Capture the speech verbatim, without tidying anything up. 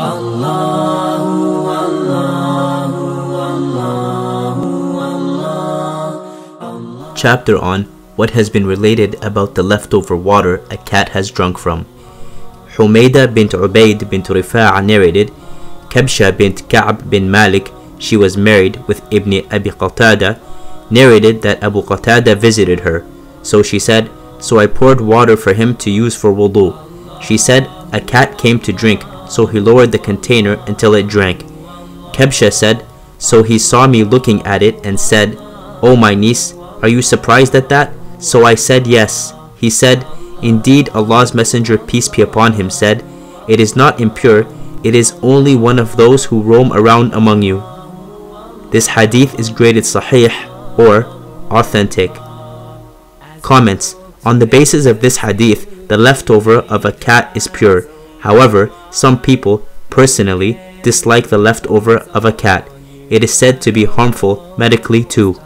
Allahu, Allahu, Allahu, Allahu, Allah. Chapter on what has been related about the leftover water a cat has drunk from. Humayda bint Ubaid bint Rifaa narrated, Kabsha bint Ka'b bin Malik, she was married with Ibn Abi Qatada, narrated that Abu Qatada visited her. So she said, so I poured water for him to use for wudu. She said, a cat came to drink, so he lowered the container until it drank. Kabsha said, so he saw me looking at it and said, O my niece, are you surprised at that? So I said, yes. He said, indeed Allah's Messenger, peace be upon him, said, it is not impure, it is only one of those who roam around among you. This hadith is graded sahih or authentic. Comments. On the basis of this hadith, the leftover of a cat is pure. However, some people, personally, dislike the leftover of a cat. It is said to be harmful medically too.